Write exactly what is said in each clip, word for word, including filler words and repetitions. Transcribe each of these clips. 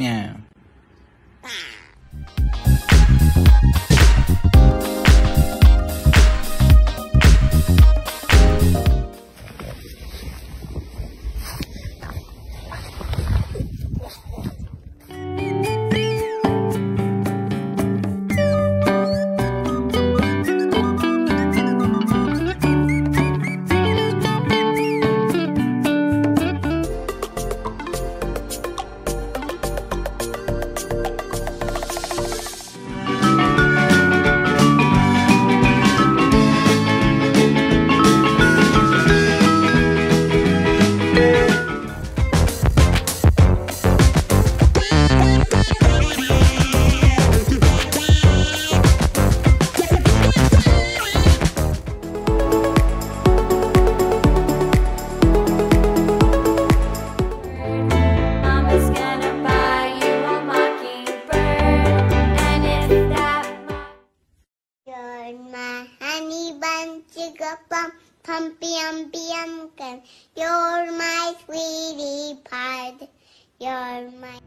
Meow. Pum, pumpy, umpy, umkin. You're my sweetie pie. You're my.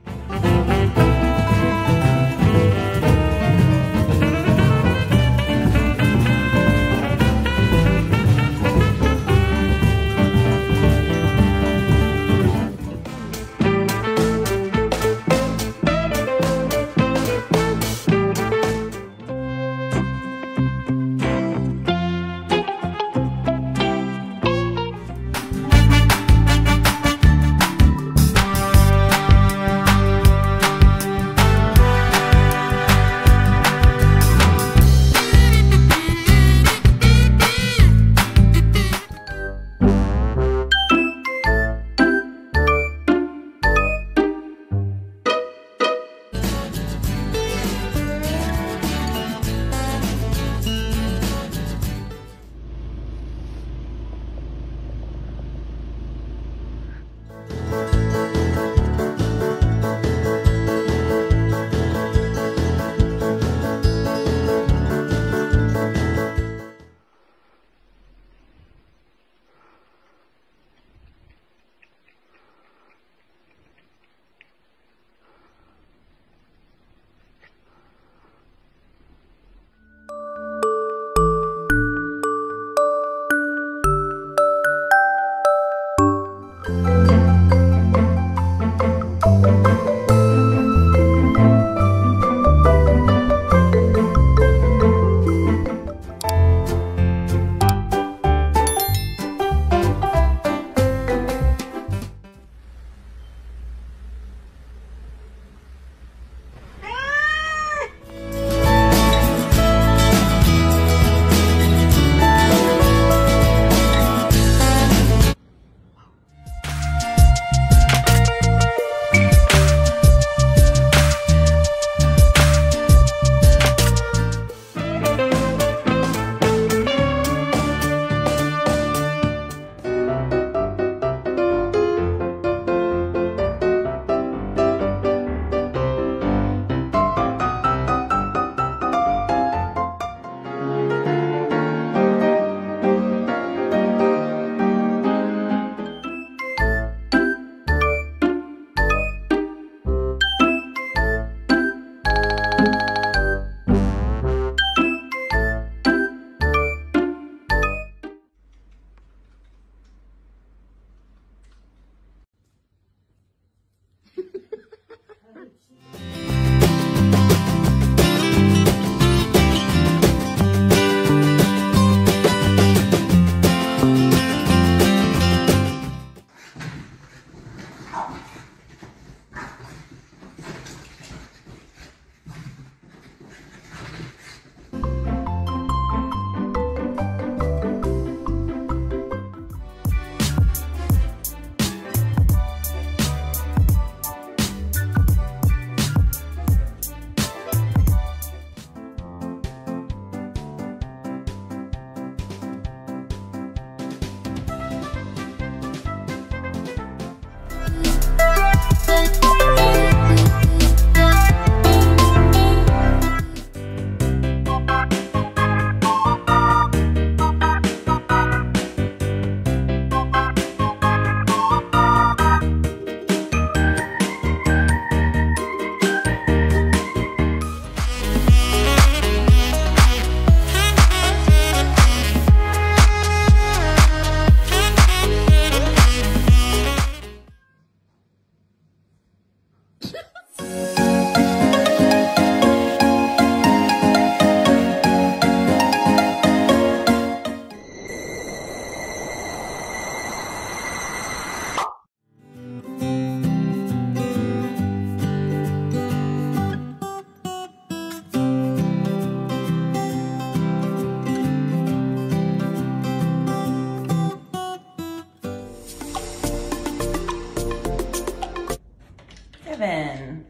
Kevin.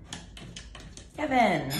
Kevin.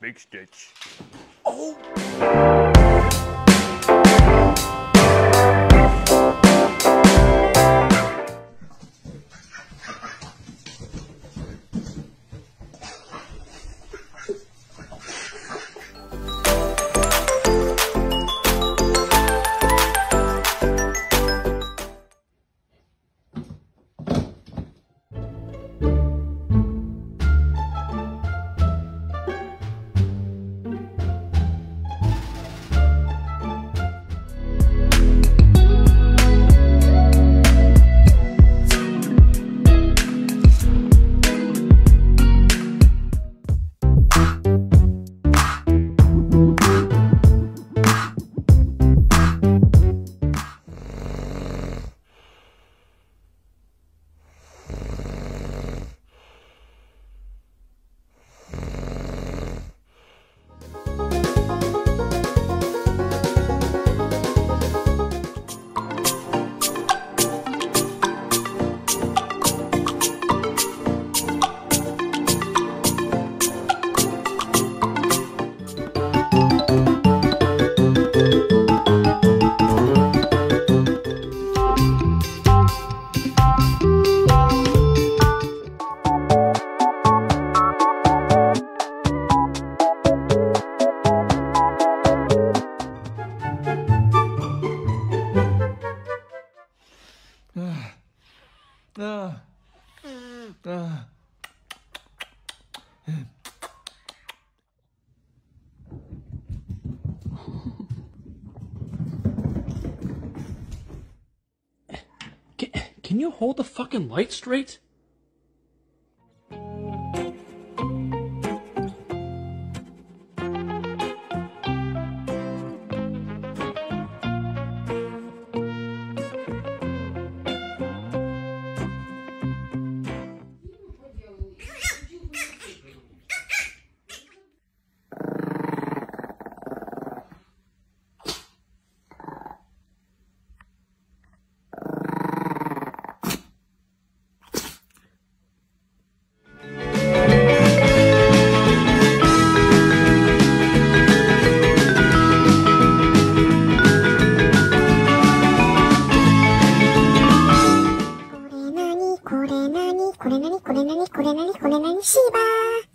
Big stitch. Oh! can you hold the fucking light straight? Kore nani, kore nani, kore nani, kore nani, kore nani, shiba.